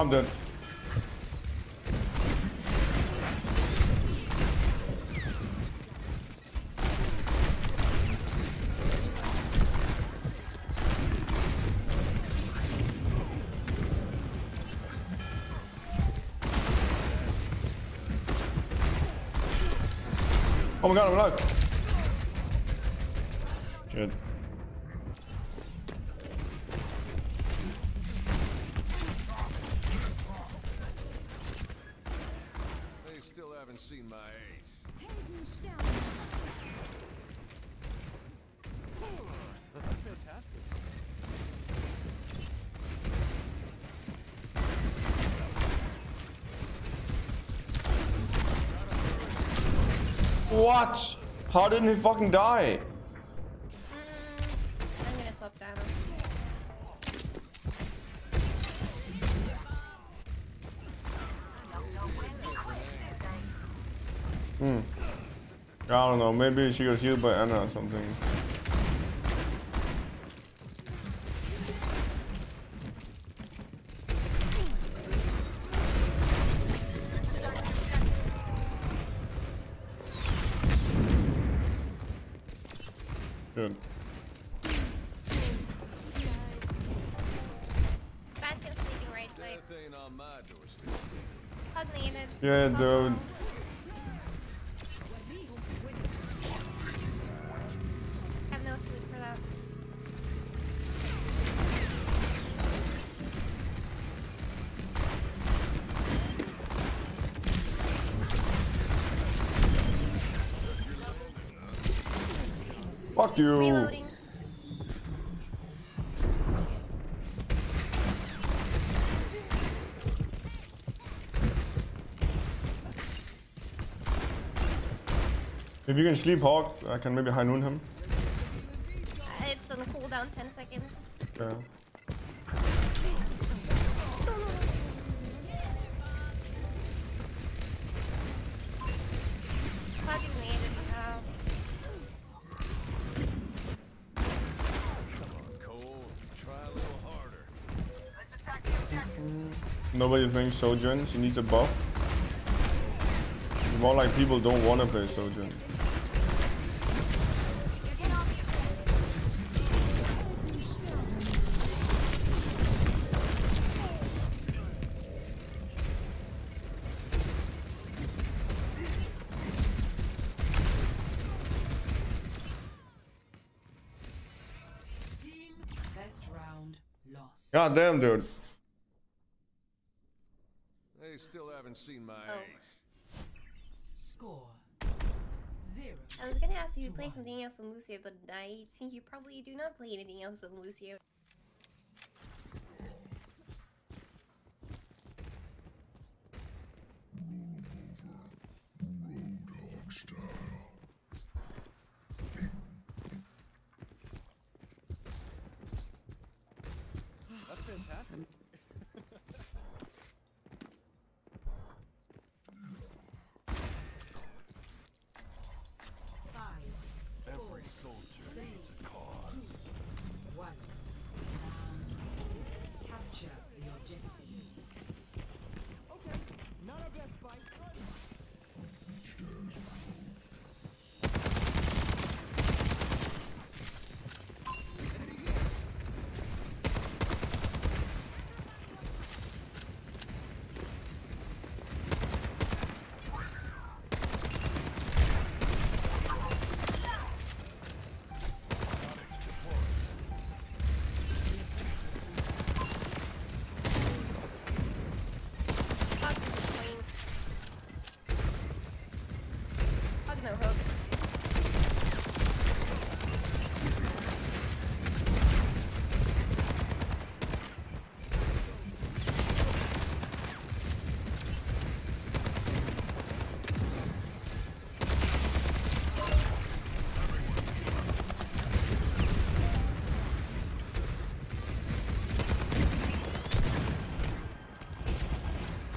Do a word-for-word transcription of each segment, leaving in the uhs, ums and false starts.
I'm done. Oh my god, I'm alive. Good. They still haven't seen my ace. That's fantastic. What? How didn't he fucking die? I'm gonna swap down. Hmm. I don't know. Maybe she got healed by Anna or something. Good. Basket sleeping right side. Pugnated. Yeah, dude. Have no sleep for that. Fuck you! Reloading. If you can sleep Hawk, I can maybe high noon him. Uh, it's on cooldown, ten seconds. Yeah. Nobody playing Sojourn, she needs a buff. It's more like people don't want to play Sojourn. God damn, dude. They still haven't seen my oh. ace. Score zero. I was gonna ask if you play something else in Lucio, but I think you probably do not play anything else in Lucio. Roadhog style. That's fantastic. Soldier needs a cause. One. Um, capture the objective. Okay, not our best fight.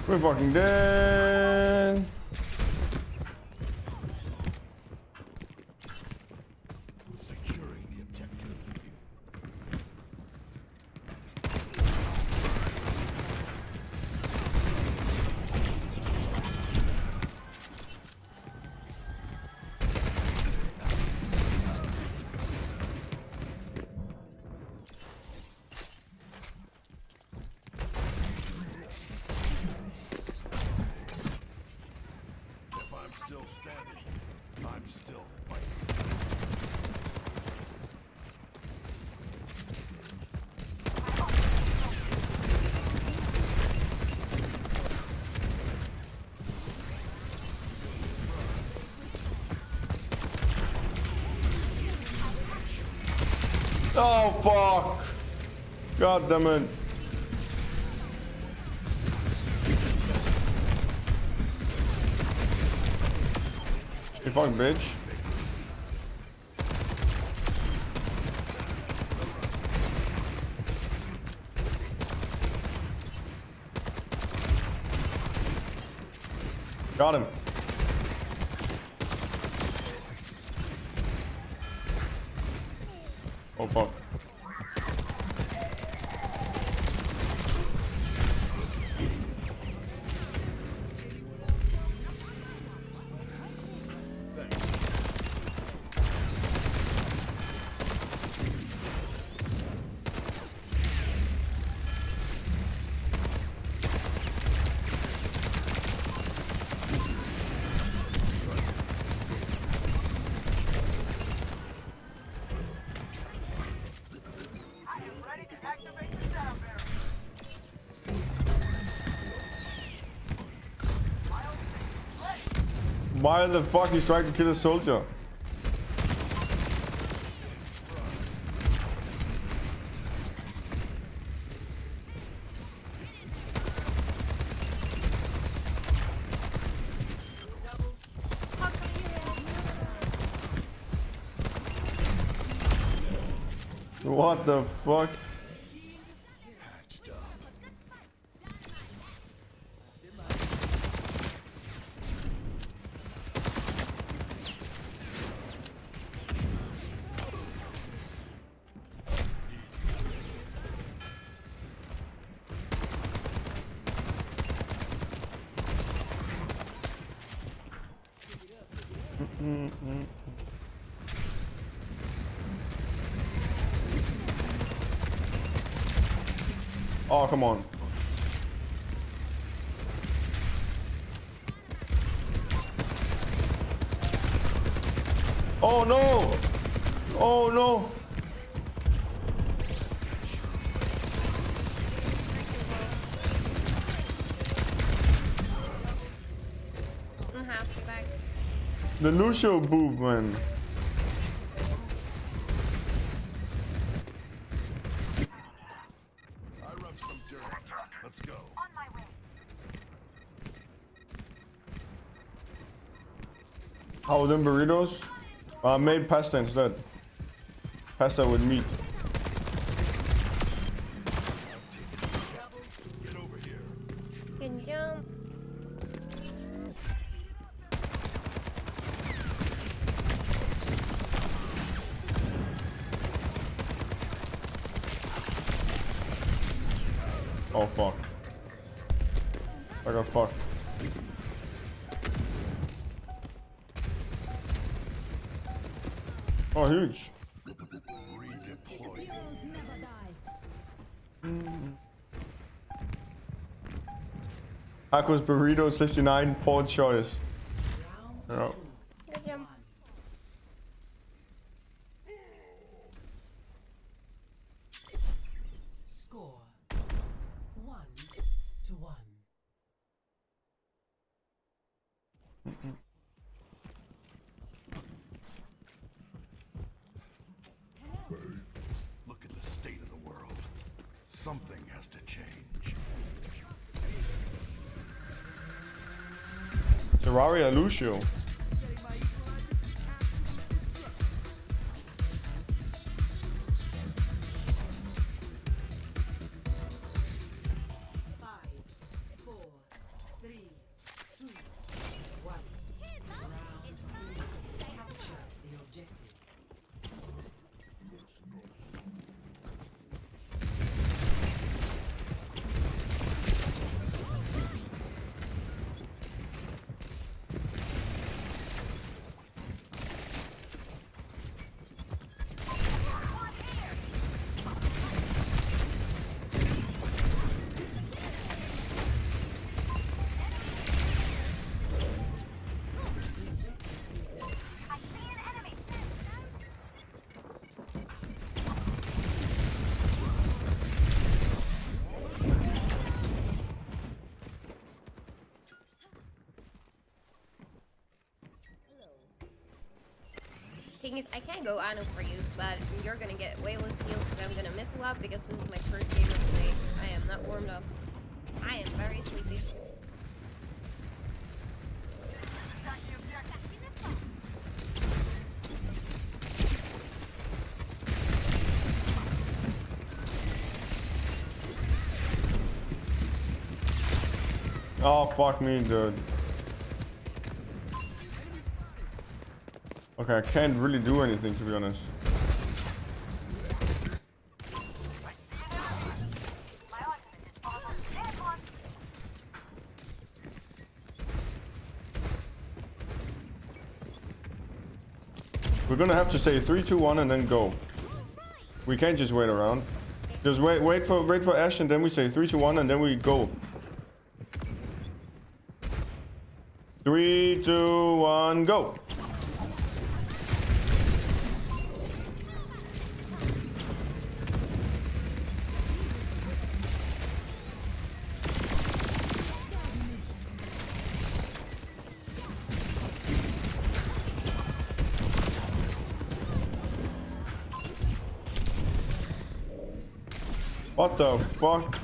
We're fucking dead. Securing the objective. Oh, fuck. God damn it. You fucking bitch. Got him. Oh fuck. Why the fuck he's trying to kill a soldier? What the fuck? Oh, come on. Oh, no. Oh, no. I'm half back. The Lucio boob, man. How are them burritos? I uh, made pasta instead. Pasta with meat. Get over here. Good jump. Oh fuck. I got fucked. Oh, huge. Redeploy. Aqua's burrito sixty-nine, poor choice. Oh. Score one to one. Something has to change. Terraria Lucio. thing is, I can't go Ano for you, but you're gonna get way less heals because I'm gonna miss a lot because this is my first game of the day. I am not warmed up. I am very sleepy. Oh, fuck me, dude. Okay, I can't really do anything, to be honest. We're gonna have to say three, two, one, and then go. We can't just wait around. Just wait, wait for, wait for Ashe, and then we say three, two, one, and then we go. three, two, one, go! What the fuck?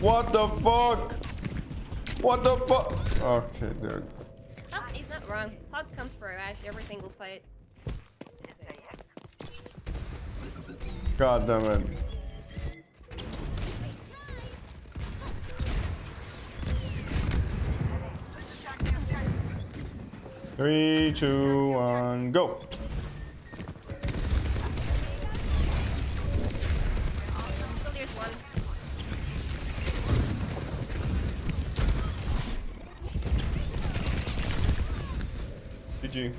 What the fuck? What the fuck? Okay, dude. Oh, he's not wrong. Hog comes for Ashe every single fight. God damn it. Three, two, one, go. G G.